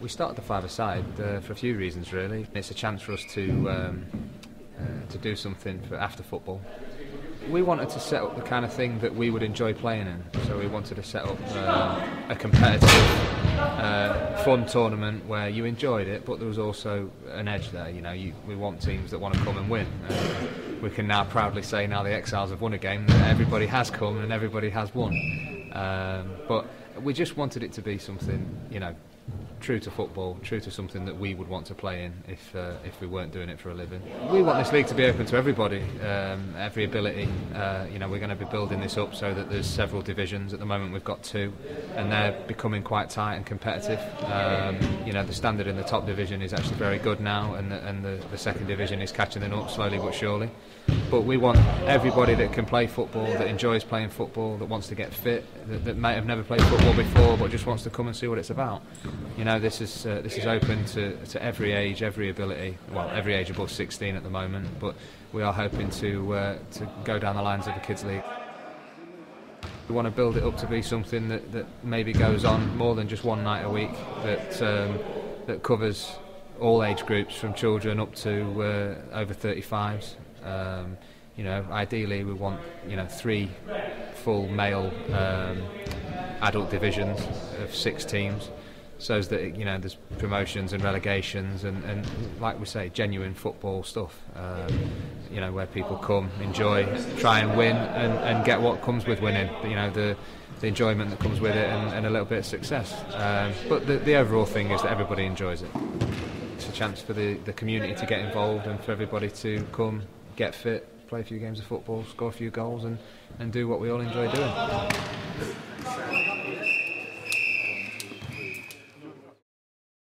We started the five-a-side for a few reasons, really. It's a chance for us to do something for after football. We wanted to set up the kind of thing that we would enjoy playing in, so we wanted to set up a competitive, fun tournament where you enjoyed it, but there was also an edge there. You know, we want teams that want to come and win. We can now proudly say, now the Exiles have won a game, that everybody has come and everybody has won. But we just wanted it to be something, you know, true to football, true to something that we would want to play in if we weren't doing it for a living. We want this league to be open to everybody, every ability. You know, we're going to be building this up so that there's several divisions. At the moment we've got two, and they're becoming quite tight and competitive. You know, the standard in the top division is actually very good now, and the second division is catching them up slowly but surely. But we want everybody that can play football, that enjoys playing football, that wants to get fit, that may have never played football before but just wants to come and see what it's about. You know, this is open to every age, every ability. Well, every age above 16 at the moment, but we are hoping to go down the lines of the kids' league. We want to build it up to be something that maybe goes on more than just one night a week. That covers all age groups, from children up to over 35s. You know, ideally we want, you know, 3 full male adult divisions of 6 teams. So that, you know, there's promotions and relegations and like we say, genuine football stuff, you know, where people come, enjoy, try and win and get what comes with winning, you know, the enjoyment that comes with it and a little bit of success. But the overall thing is that everybody enjoys it. It's a chance for the community to get involved and for everybody to come, get fit, play a few games of football, score a few goals and do what we all enjoy doing.